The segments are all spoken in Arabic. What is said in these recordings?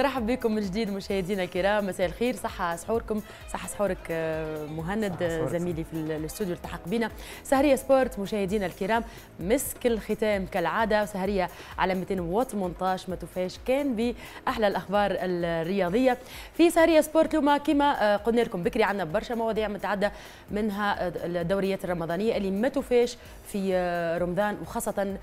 نرحب بكم من جديد مشاهدينا الكرام، مساء الخير، صحة سحوركم، صحة سحورك مهند زميلي في الاستوديو التحق بنا. سهرية سبورت مشاهدينا الكرام، مسك الختام كالعادة، سهرية على 218 ما توفاش كان بأحلى الأخبار الرياضية في سهرية سبورت. اليوم كما قلنا لكم بكري عندنا برشا مواضيع متعدة، منها الدوريات الرمضانية اللي ما توفاش في رمضان، وخاصة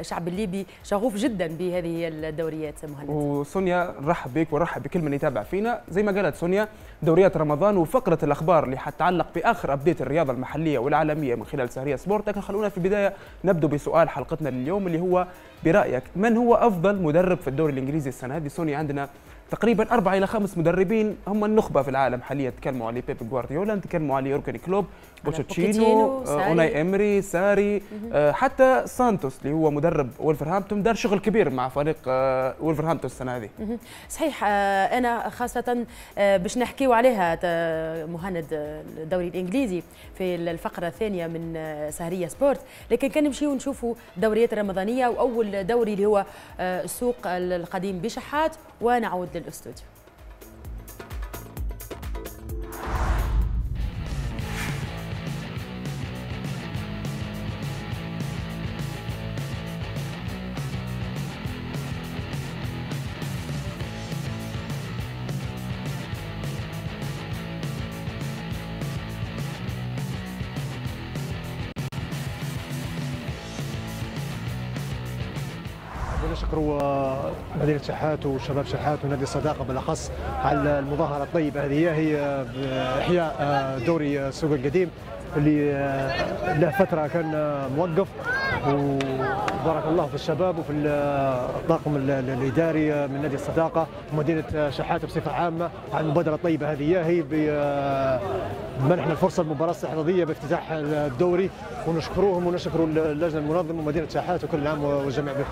شعب الليبي شغوف جدا بهذه الدوريات. مهند وسونيا رحب بك ورحب بكل من يتابع فينا. زي ما قالت سونيا، دوريات رمضان وفقرة الأخبار اللي حتتعلق بآخر أبديت الرياضة المحلية والعالمية من خلال سهرية سبورت. لكن خلونا في البداية نبدأ بسؤال حلقتنا لليوم، اللي هو برأيك من هو أفضل مدرب في الدوري الإنجليزي السنة هذه؟ سونيا عندنا تقريبا 4 إلى 5 مدربين هم النخبة في العالم حاليا. تكلموا على بيب غوارديولا، تكلموا على يورجن كلوب، بوتشيتشينو، اوناي امري، ساري، حتى سانتوس اللي هو مدرب ولفرهامبتون دار شغل كبير مع فريق ولفرهامبتون السنه هذه. صحيح، انا خاصه باش نحكيو عليها مهند الدوري الانجليزي في الفقره الثانيه من سهريه سبورت، لكن كان نمشيو نشوفوا دوريات رمضانيه، واول دوري اللي هو سوق القديم بشحات، ونعود للاستوديو. مدينة شحات وشباب شحات ونادي الصداقة بالأخص على المظاهرة الطيبة هذه، هي إحياء دوري سوق القديم اللي له فترة كان موقف، وبارك الله في الشباب وفي الطاقم الإداري من نادي الصداقة ومدينة شحات بصفة عامة على المبادرة الطيبة هذه، هي بمنحنا الفرصة المباراة الاستعراضية بافتتاح الدوري، ونشكروهم ونشكروا اللجنة المنظمة ومدينة شحات، وكل عام والجميع بخير.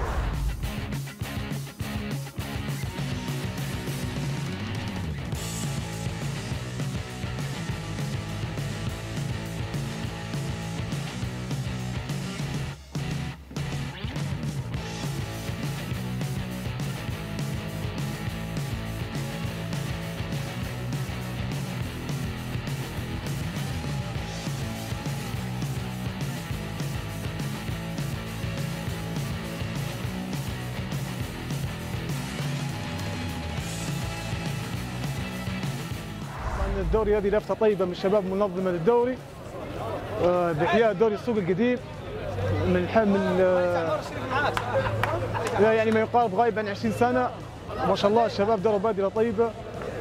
الدوري هذه لفته طيبه من الشباب منظمه للدوري بإحياء دوري السوق القديم من يعني ما يقارب غالبا 20 سنه. ما شاء الله الشباب داروا بادره طيبه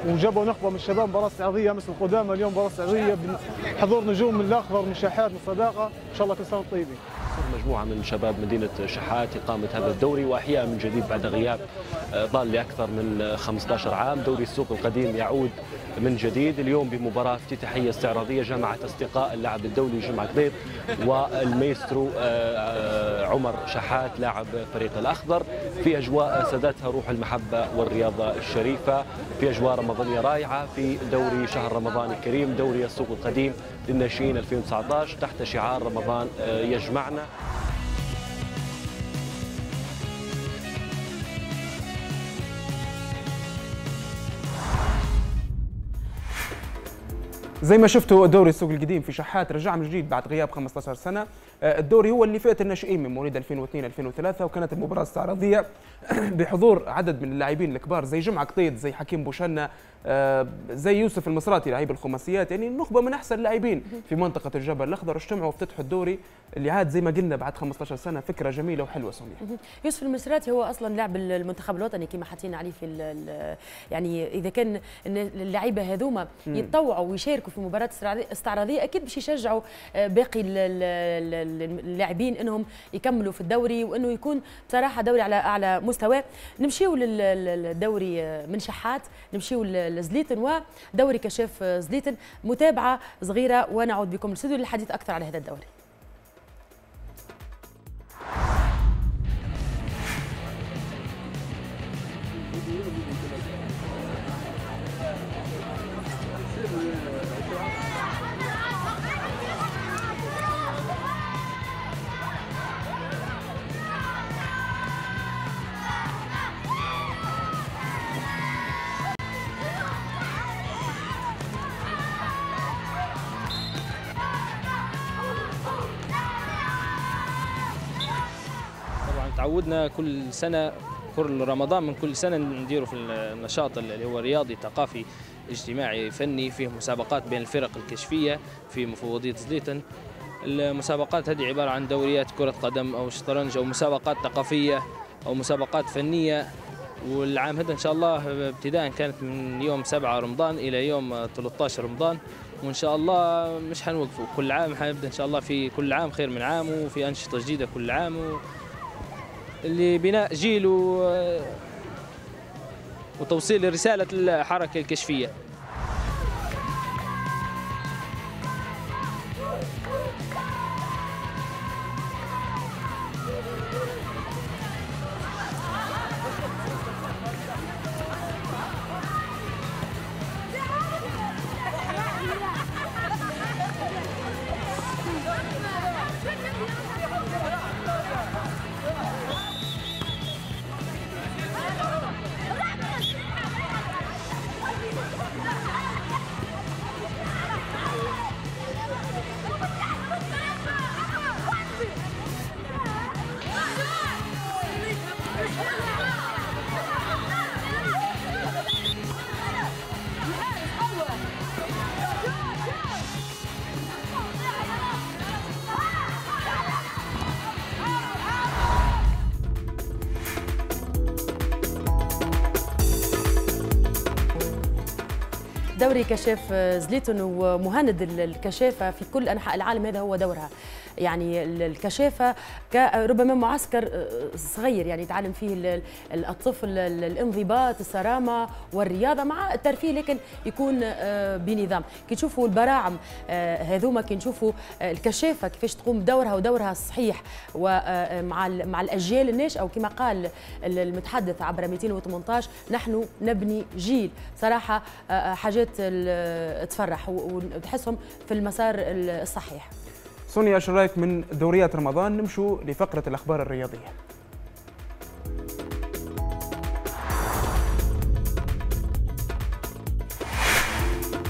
وجابوا نخبه من الشباب، مباراه استعراضيه امس القدامى، اليوم مباراه استعراضيه بحضور نجوم من الاخضر من شحات من الصداقه. ان شاء الله كل سنه طيبين. مجموعة من شباب مدينة شحات إقامة هذا الدوري وإحياء من جديد بعد غياب ضال لأكثر من 15 عام. دوري السوق القديم يعود من جديد اليوم بمباراة افتتاحية استعراضية جمعت أصدقاء اللاعب الدولي جمعة قطيب والميسترو عمر شحات لاعب فريق الأخضر، في أجواء سادتها روح المحبة والرياضة الشريفة، في أجواء رمضانية رائعة في دوري شهر رمضان الكريم، دوري السوق القديم للناشئين 2019 تحت شعار رمضان يجمعنا. زي ما شفتوا دوري السوق القديم في شحات رجع من جديد بعد غياب 15 سنة. الدوري هو اللي فئة الناشئين من مواليد 2002-2003، وكانت المباراة استعراضية بحضور عدد من اللاعبين الكبار زي جمعة قطيد، زي حكيم بوشنا، زي يوسف المصراتي لعيب الخماسيات، يعني نخبة من أحسن اللاعبين في منطقة الجبل الأخضر اجتمعوا وافتتحوا الدوري اللي عاد زي ما قلنا بعد 15 سنة. فكرة جميلة وحلوة سونيا. يوسف المصراتي هو أصلا لاعب المنتخب الوطني كما حاطين عليه في، يعني إذا كان اللعيبة هذوما يتطوعوا ويشاركوا في مباراة استعراضية أكيد باش يشجعوا باقي اللاعبين أنهم يكملوا في الدوري، وأنه يكون بصراحة دوري على أعلى مستوى. نمشيو للدوري من شحات، نمشيو لزليتن ودوري كشاف زليتن، متابعة صغيرة ونعود بكم للاستوديو للحديث أكثر على هذا الدوري. تعودنا كل سنة كل رمضان من كل سنة نديروا في النشاط اللي هو رياضي ثقافي اجتماعي فني، فيه مسابقات بين الفرق الكشفية في مفوضية زليتن. المسابقات هذه عبارة عن دوريات كرة قدم أو شطرنج أو مسابقات ثقافية أو مسابقات فنية. والعام هذا إن شاء الله ابتداء كانت من يوم 7 رمضان إلى يوم 13 رمضان، وإن شاء الله مش حنوقفوا، كل عام حنبدأ إن شاء الله، في كل عام خير من عام وفي أنشطة جديدة كل عام لبناء جيل وتوصيل رسالة الحركة الكشفية. دوري كشاف زليتن ومهند، الكشافة في كل أنحاء العالم هذا هو دورها، يعني الكشافة كربما معسكر صغير يعني يتعلم فيه الطفل الانضباط الصرامة والرياضة مع الترفيه، لكن يكون بنظام. كي نشوفوا البراعم هذوما، كي نشوفوا الكشافة كيفاش تقوم بدورها ودورها الصحيح ومع الأجيال الناشئة، أو كما قال المتحدث عبر 218 نحن نبني جيل. صراحة حاجات تفرح وتحسهم في المسار الصحيح. سونيا، ايش رايك من دوريات رمضان نمشوا لفقرة الأخبار الرياضية؟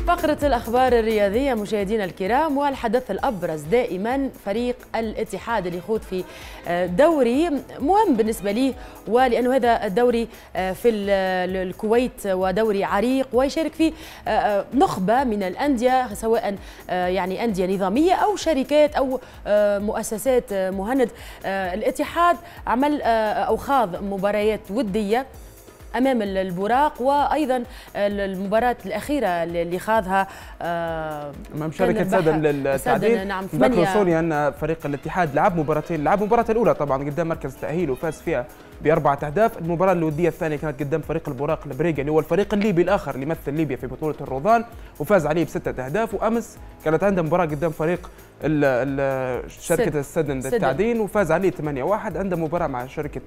فقرة الأخبار الرياضية مشاهدينا الكرام، والحدث الأبرز دائما فريق الاتحاد اللي يخوض في دوري مهم بالنسبة ليه، ولأنه هذا الدوري في الكويت ودوري عريق ويشارك فيه نخبة من الأندية، سواء يعني أندية نظامية أو شركات أو مؤسسات. مهند، الاتحاد عمل أو خاض مباريات ودية أمام البراق، وأيضا المباراة الأخيرة اللي خاضها أمام شركة سادن للتعديل. نعم، ذكروا سوريا أن فريق الاتحاد لعب مباراتين، لعب المباراة الأولى طبعا قدام مركز التأهيل وفاز فيها ب4 أهداف، المباراة الودية الثانية كانت قدام فريق البراق البريقي اللي هو الفريق الليبي الآخر اللي يمثل ليبيا في بطولة الروضان وفاز عليه ب6 أهداف، وأمس كانت عنده مباراة قدام فريق شركة السدن للتعدين وفاز عليه 8-1، عنده مباراة مع شركة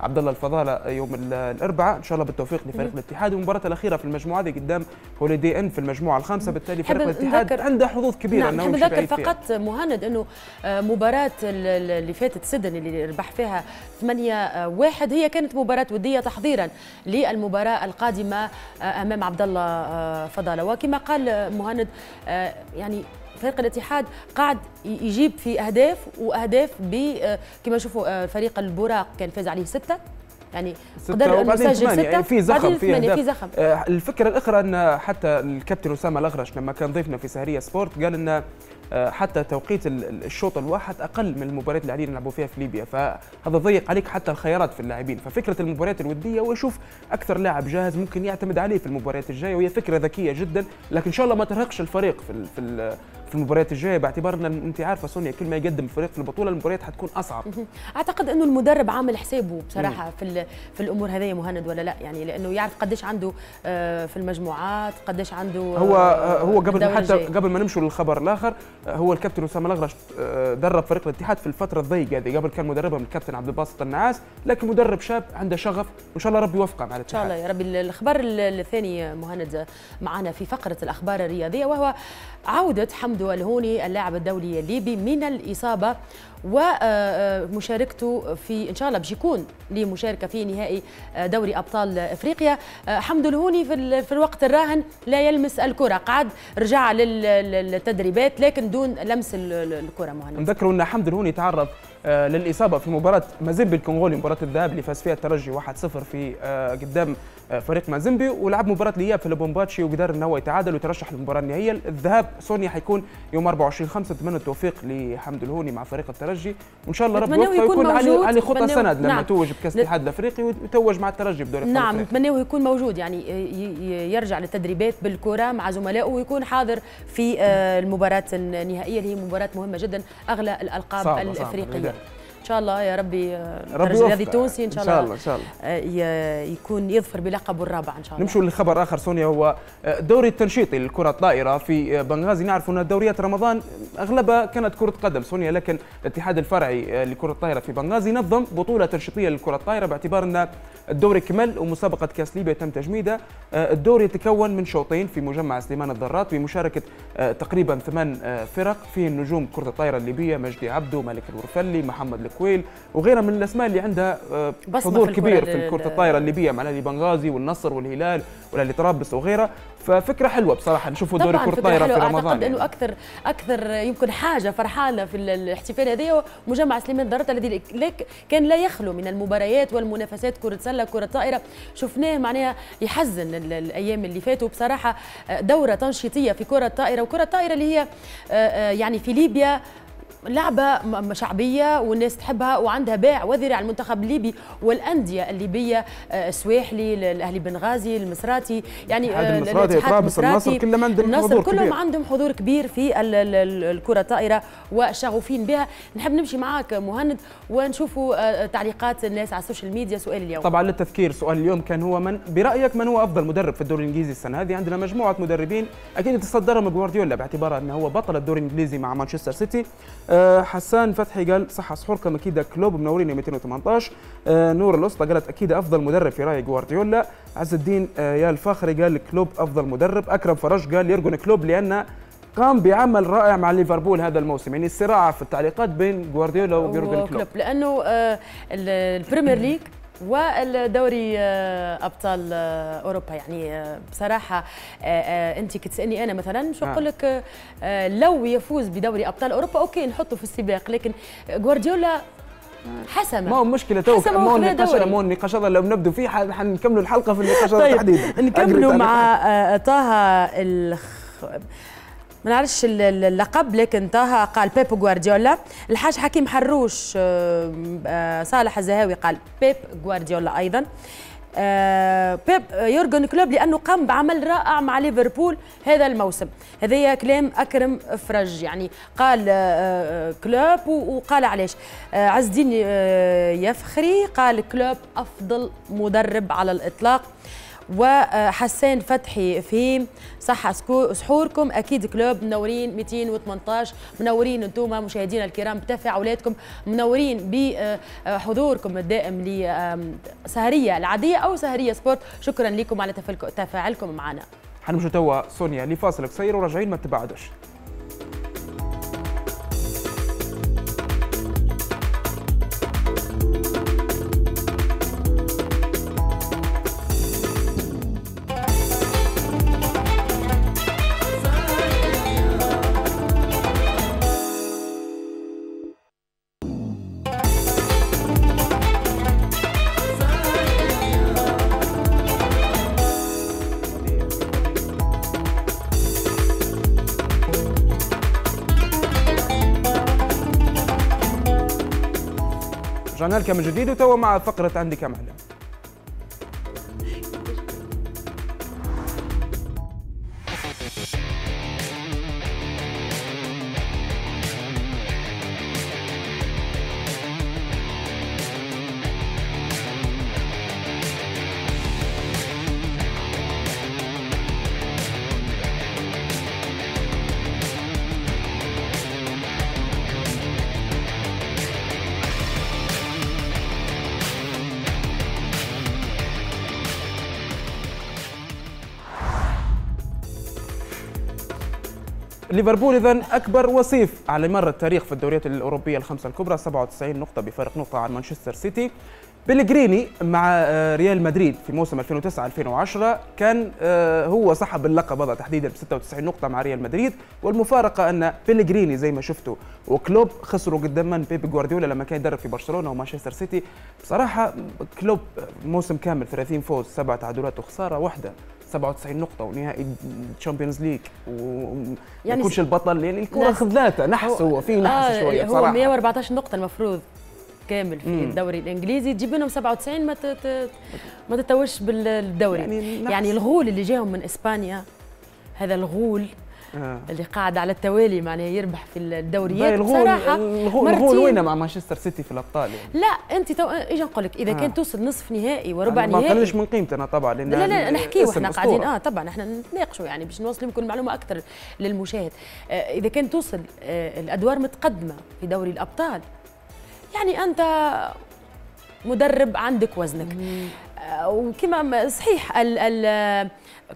عبد الله الفضالة يوم الأربعاء، إن شاء الله بالتوفيق لفريق الاتحاد، والمباراة الأخيرة في المجموعة هذه قدام هوليدي إن في المجموعة الخامسة، بالتالي فريق الاتحاد عنده حظوظ كبيرة. نعم، نذكر فقط مهند أنه مباراة اللي فاتت سدن اللي ربح فيها 8-1 هي كانت مباراة ودية تحضيرا للمباراة القادمة أمام عبد الله فضالة، وكما قال مهند يعني فريق الاتحاد قاعد يجيب في أهداف وأهداف كما شوفوا فريق البراق كان فاز عليه 6 يعني قدر أن يسجل 6 يعني في زخم في زخم. الفكرة الأخرى أن حتى الكابتن أسامة الأغرش لما كان ضيفنا في سهرية سبورت قال أن حتى توقيت الشوط الواحد أقل من المباريات اللي قاعدين نلعبوا فيها في ليبيا، فهذا ضيق عليك حتى الخيارات في اللاعبين، ففكرة المباريات الودية ويشوف أكثر لاعب جاهز ممكن يعتمد عليه في المباريات الجاية، وهي فكرة ذكية جدا، لكن إن شاء الله ما ترهقش الفريق في المباريات الجايه، باعتبار ان انت عارفه سونيا كل ما يقدم الفريق في البطوله المباريات حتكون اصعب. اعتقد انه المدرب عامل حسابه بصراحه في الامور هذه مهند ولا لا، يعني لانه يعرف قديش عنده في المجموعات، قديش عنده هو قبل ما نمشوا للخبر الاخر، هو الكابتن اسامه الاغرش درب فريق الاتحاد في الفتره الضيقه هذه، قبل كان مدربهم الكابتن عبد الباسط النعاس، لكن مدرب شاب عنده شغف وان شاء الله ربي يوفقه مع الاتحاد. ان شاء الله يا ربي. الخبر الثاني مهند معنا في فقره الاخبار الرياضيه، وهو عوده حمد الهوني اللاعب الدولي الليبي من الإصابة، ومشاركته في إن شاء الله باش يكون ليه مشاركة في نهائي دوري أبطال إفريقيا. حمد الهوني في الوقت الراهن لا يلمس الكرة، قعد رجع للتدريبات لكن دون لمس الكرة. مهند، نذكروا أن حمد الهوني تعرض للإصابة في مباراة مازيمبي الكونغولي، مباراة الذهاب اللي فاز فيها الترجي 1-0 في قدام فريق مازيمبي، ولعب مباراة الإياب في لوبومباتشي وقدر أن هو يتعادل ويترشح للمباراة النهائية. الذهاب سونيا حيكون يوم 24/5، نتمنى التوفيق لحمد الهوني مع فريق الترجي، وإن شاء الله رب يوفقه يكون علي خطى سند لما نعم. توج بكأس الاتحاد الأفريقي وتوج مع الترجي بدوري أبطال نعم، نتمناه يكون موجود، يعني يرجع للتدريبات بالكرة مع زملائه ويكون حاضر في المباراة النهائية اللي هي مباراة مهمة جدا، أغلى الألقاب الأفريقية. ان شاء الله يا ربي الرياضي التونسي ان شاء الله يكون يظفر بلقبه الرابع ان شاء الله. نمشوا لخبر اخر سونيا، هو الدوري التنشيطي للكره الطائره في بنغازي. نعرف ان دوريات رمضان اغلبها كانت كره قدم سونيا، لكن الاتحاد الفرعي لكره الطائره في بنغازي نظم بطوله تنشيطيه للكره الطائره باعتبار ان الدوري كمل ومسابقه كاس ليبيا تم تجميدها. الدوري يتكون من شوطين في مجمع سليمان الدراط بمشاركه تقريبا 8 فرق، فيه النجوم كره الطائره الليبيه مجدي عبدو، مالك الورفلي، محمد الكويل وغيرها من الاسماء اللي عندها حضور كبير في كره الطائره الليبيه، مع الاهلي بنغازي والنصر والهلال والاهلي طرابلس وغيرها. ففكره حلوه بصراحه نشوفوا دوري كره الطائره في رمضان، اعتقد انه اكثر يمكن حاجه فرحانه في الاحتفال هذايا مجمع سليمان الدراط الذي كان لا يخلو من المباريات والمنافسات، كره سله كره طائره، شفناه معناها يحزن الايام اللي فاتوا بصراحه. دوره تنشيطيه في كره الطائره، وكره الطائره اللي هي يعني في ليبيا لعبة شعبية والناس تحبها وعندها باع وذريع على المنتخب الليبي والأندية الليبية، السواحلي، الأهلي بنغازي، المصراتي، يعني الاتحاد المصراتي، النصر، كلهم عندهم حضور كبير في الكرة الطائرة وشغوفين بها. نحب نمشي معاك مهند ونشوفوا تعليقات الناس على السوشيال ميديا. سؤال اليوم طبعا للتذكير، سؤال اليوم كان هو من برأيك من هو أفضل مدرب في الدوري الإنجليزي السنة هذه؟ عندنا مجموعة مدربين أكيد يتصدرهم جوارديولا باعتبار أنه هو بطل الدوري الإنجليزي مع مانشستر سيتي. حسان فتحي قال صح صحوركم اكيد كلوب منورين 218. نور الوسطى قالت اكيد افضل مدرب في راي جوارديولا. عز الدين يا الفخري قال كلوب افضل مدرب. اكرم فرج قال يرجن كلوب لان قام بعمل رائع مع ليفربول هذا الموسم. يعني الصراع في التعليقات بين جوارديولا ويورجن كلوب لانه البريمير ليج والدوري ابطال اوروبا، يعني بصراحه انت كتسالني انا مثلا شو نقول لك، لو يفوز بدوري ابطال اوروبا اوكي نحطه في السباق، لكن جوارديولا حسمه. ما هو مشكله توك مو النقاش هذا لو بنبدو فيه حنكملوا الحلقه في النقاش هذا تحديدا. نكملوا مع طه ما نعرفش اللقب، لكن طه قال بيب غوارديولا. الحاج حكيم حروش، صالح الزهاوي قال بيب غوارديولا أيضا. بيب يورجن كلوب لأنه قام بعمل رائع مع ليفربول هذا الموسم. هذا كلام أكرم فرج، يعني قال كلوب وقال علاش. عز الدين يفخري قال كلوب أفضل مدرب على الإطلاق. وحسان فتحي فيم صح سحوركم اكيد كلوب منورين 218. منورين انتم مشاهدينا الكرام بتفاعلاتكم، منورين بحضوركم الدائم لسهريه العاديه او سهريه سبورت. شكرا لكم على تفاعلكم معنا. حنمشوا توا سونيا لفاصل قصير وراجعين، ما تبعدوش. رجعنا لكم من جديد وتوا مع فقرة عندي كم علم. ليفربول إذن أكبر وصيف على مر التاريخ في الدوريات الأوروبية الخمسة الكبرى، 97 نقطة بفارق نقطة عن مانشستر سيتي. بيلغريني مع ريال مدريد في موسم 2009-2010 كان هو صاحب اللقب هذا تحديدا ب 96 نقطة مع ريال مدريد، والمفارقة أن بيلغريني زي ما شفتوا وكلوب خسروا قدام من بيب جوارديولا لما كان يدرب في برشلونة ومانشستر سيتي. بصراحة كلوب موسم كامل 30 فوز 7 تعادلات وخسارة واحدة، 97 نقطة ونهائي تشامبيونز ليج وكلش البطل، يعني الكرة خذلاتها نحس، هو فيه نحس شوية بصراحة. هو 114 نقطة المفروض كامل في الدوري الانجليزي، تجيب منهم 97 ما تتوش بالدوري، يعني الغول اللي جاهم من اسبانيا، هذا الغول اللي قاعد على التوالي معناها يربح في الدوريات بصراحه. الغول وين مع مانشستر سيتي في الابطال يعني. لا انت ايش نقول لك، اذا كان توصل نصف نهائي وربع نهائي ما قللش من قيمتنا طبعا، لان لا نحكي واحنا قاعدين طبعا احنا نتناقشوا يعني باش نوصل لكم معلومه اكثر للمشاهد. اذا كان توصل الادوار متقدمه في دوري الابطال، يعني أنت مدرب عندك وزنك، وكما صحيح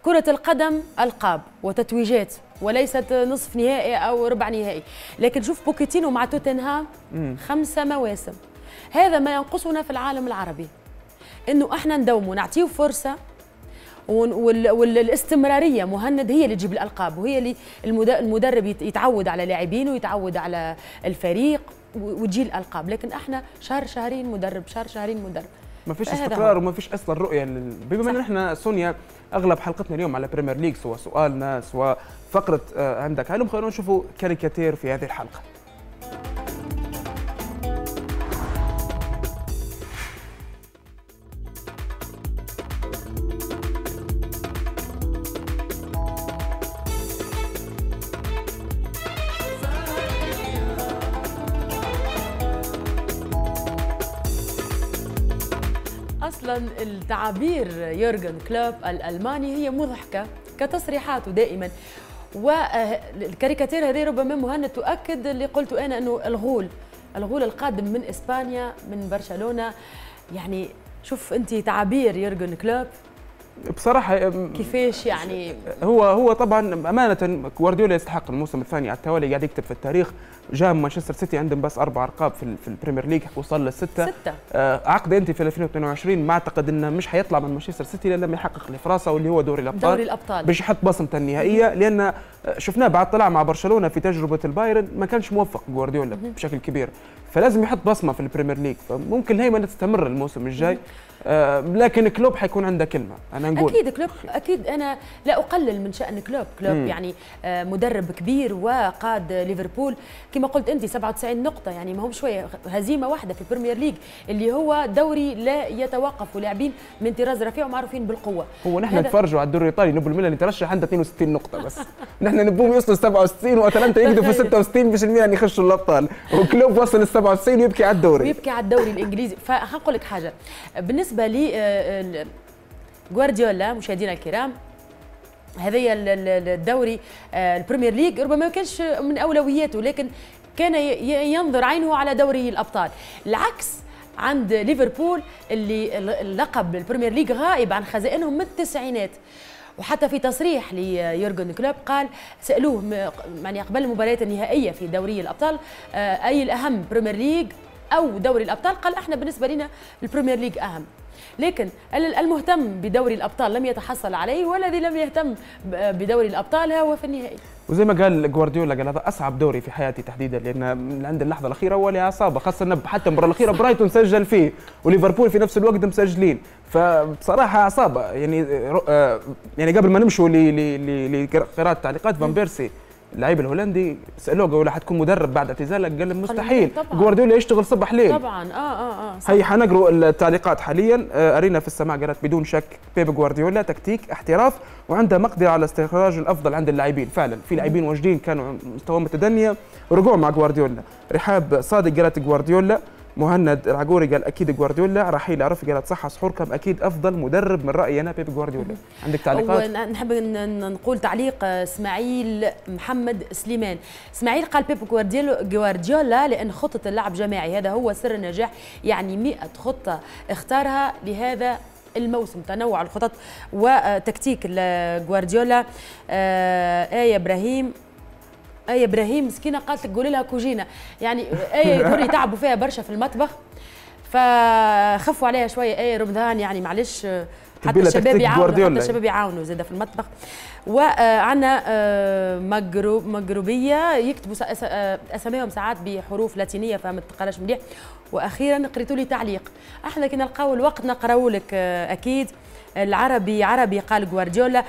كرة القدم ألقاب وتتويجات وليست نصف نهائي أو ربع نهائي، لكن شوف بوكيتينو مع توتنهام 5 مواسم، هذا ما ينقصنا في العالم العربي، إنه إحنا ندوم ونعطيه فرصة والاستمرارية. مهند هي اللي تجيب الألقاب، وهي اللي المدرب يتعود على لاعبينه ويتعود على الفريق وتجي الألقاب، لكن احنا شهر شهرين مدرب، شهر شهرين مدرب، ما فيش استقرار وما فيش اصلا رؤيه. بما ان احنا سونيا اغلب حلقتنا اليوم على بريمير ليج، سواء سؤالنا سواء فقره عندك علم، خلونا نشوفوا كاريكاتير في هذه الحلقه. تعابير يورغن كلوب الألماني هي مضحكة كتصريحاته دائما، والكاريكاتير هذه ربما مهند تؤكد اللي قلت أنا، أنه الغول القادم من إسبانيا من برشلونة. يعني شوف أنت تعابير يورغن كلوب بصراحة كيفاش يعني. هو طبعا أمانة جوارديولا يستحق، الموسم الثاني على التوالي قاعد يكتب في التاريخ. جاء من مانشستر سيتي عندهم بس 4 ألقاب في البريمير ليج، وصل للستة. عقد انت في 2022، ما اعتقد انه مش هيطلع من مانشستر سيتي لان لم يحقق اللي في راسه واللي هو دوري الابطال باش يحط بصمته النهائيه، لان شفناه بعد طلع مع برشلونه في تجربه البايرن ما كانش موفق جوارديولا بشكل كبير، فلازم يحط بصمه في البريمير ليج، فممكن الهيمنه تستمر الموسم الجاي. لكن كلوب حيكون عنده كلمه، انا نقول اكيد كلوب، اكيد انا لا اقلل من شان كلوب يعني مدرب كبير وقاد ليفربول كما قلت انت 97 نقطة، يعني ما هم شوية، هزيمة واحدة في البريمير ليج اللي هو دوري لا يتوقف، ولاعبين من طراز رفيع ومعروفين بالقوة. هو نحن نتفرجوا على الدوري الإيطالي، نبو الميلان يترشح عنده 62 نقطة بس، نحن نبوهم يوصلوا 67 واتلانتا يقدروا في 66 باش الميلان يخشوا الأبطال، وكلوب وصل ل 97 ويبكي على الدوري الإنجليزي. فهنقول لك حاجة بالنسبة لي جوارديولا مشاهدينا الكرام، هذا الدوري البريمير ليج ربما ما كانش من أولوياته، لكن كان ينظر عينه على دوري الأبطال، العكس عند ليفربول اللي اللقب البريمير ليج غائب عن خزائنهم من التسعينات. وحتى في تصريح ليورغن كلوب قال، سألوه يعني قبل المباريات النهائية في دوري الأبطال أي الأهم، بريمير ليج أو دوري الأبطال؟ قال احنا بالنسبة لنا البريمير ليج أهم، لكن المهتم بدوري الأبطال لم يتحصل عليه، والذي لم يهتم بدوري الأبطال هو في النهائي. وزي ما قال جوارديولا، قال هذا أصعب دوري في حياتي تحديدا، لأن عند اللحظة الأخيرة هو اللي أصابه، خاصة حتى المباراة الأخيرة برايتون سجل فيه وليفربول في نفس الوقت مسجلين، فبصراحة أصابه يعني قبل ما نمشوا لقراءة التعليقات، فان بيرسي اللاعب الهولندي سالوه قالوا له حتكون مدرب بعد اعتزالك؟ قال مستحيل، جوارديولا يشتغل صبح ليل طبعا. هي حنقروا التعليقات حاليا. ارينا في السماع قالت بدون شك بيب جوارديولا تكتيك احتراف وعنده مقدره على استخراج الافضل عند اللاعبين، فعلا في لاعبين واجدين كانوا مستواهم متدنيه ورجعوا مع جوارديولا. رحاب صادق قالت جوارديولا. مهند العقوري قال اكيد جوارديولا. رحيل عرفي قالت صح سحوركم، اكيد افضل مدرب من رايي انا بيب جوارديولا. عندك تعليقات؟ نحب نقول تعليق اسماعيل محمد سليمان. اسماعيل قال بيب جوارديولا لان خطه اللعب جماعي هذا هو سر النجاح، يعني 100 خطه اختارها لهذا الموسم، تنوع الخطط وتكتيك جوارديولا. آية ابراهيم ايه ابراهيم مسكينه قالت لك قولي لها كوجينا، يعني ايه دوري تعبوا فيها برشا في المطبخ فخفوا عليها شويه. ايه رمضان يعني معلش حتى الشباب يعاونوا، حتى الشباب يعاونوا زاده في المطبخ. وعنا مغربيه يكتبوا اساميهم ساعات بحروف لاتينيه فما تقراش مليح. واخيرا قريتوا لي تعليق، احنا كي نلقاو الوقت نقراو لك اكيد. العربي عربي قال غوارديولا،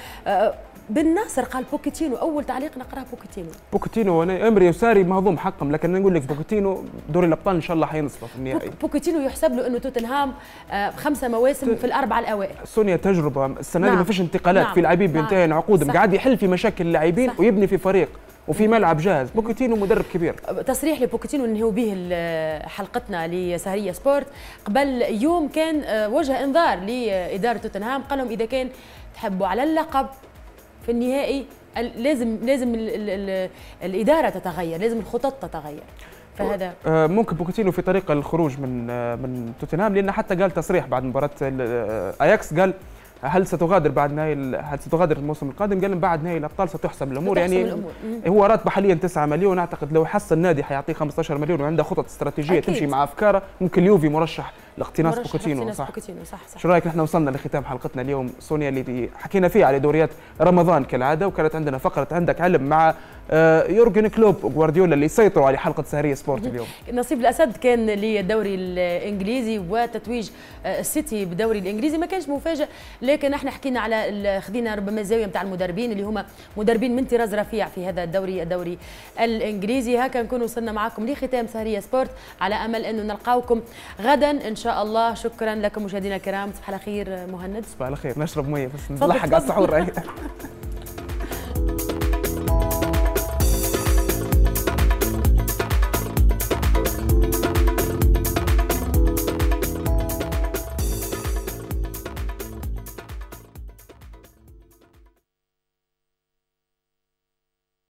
بن ناصر قال بوكيتينو، اول تعليق نقراه بوكيتينو. بوكيتينو انا امري وساري مهضوم حقهم، لكن نقول لك بوكيتينو دوري الابطال ان شاء الله حينصفه في النهائي. بوكيتينو يحسب له انه توتنهام 5 مواسم في الاربعه الاوائل. سونيا تجربه السنه دي نعم. ما فيش انتقالات نعم. في لاعبين بينتهي عقودهم، قاعد يحل في مشاكل اللاعبين ويبني في فريق وفي ملعب جاهز. بوكيتينو مدرب كبير. تصريح لبوكيتينو ننهيو به حلقتنا لسهريه سبورت. قبل يوم كان وجه انذار لاداره توتنهام، قال لهم اذا كان تحبوا على اللقب في النهائي لازم الاداره تتغير، لازم الخطط تتغير. فهذا ممكن بوكيتينو في طريقه الخروج من توتنهام، لان حتى قال تصريح بعد مباراه اياكس، قال هل ستغادر بعد نهائي، هل ستغادر الموسم القادم؟ قال بعد نهائي الابطال ستحسم الامور. يعني هو راتبه حاليا 9 مليون، اعتقد لو حصل النادي حيعطيه 15 مليون، وعنده خطط استراتيجيه أكيد. تمشي مع افكاره. ممكن اليوفي مرشح لاقتناص بوكيتينو. صح. شو رايك؟ نحن وصلنا لختام حلقتنا اليوم سونيا اللي حكينا فيها على دوريات رمضان كالعاده، وكانت عندنا فقره عندك علم مع يورجن كلوب وغوارديولا اللي سيطروا على حلقه سهريه سبورت اليوم. نصيب الاسد كان للدوري الانجليزي وتتويج السيتي بالدوري الانجليزي ما كانش مفاجئ، لكن احنا حكينا على خذينا ربما الزاويه نتاع المدربين اللي هما مدربين من طراز رفيع في هذا الدوري الانجليزي. هكا نكون وصلنا معكم لختام سهريه سبورت، على امل انه نلقاوكم غدا ان شاء الله. شكرا لكم مشاهدينا الكرام، تصبحوا على خير. مهند تصبح على خير، نشرب ميه بس نلحق على السحور.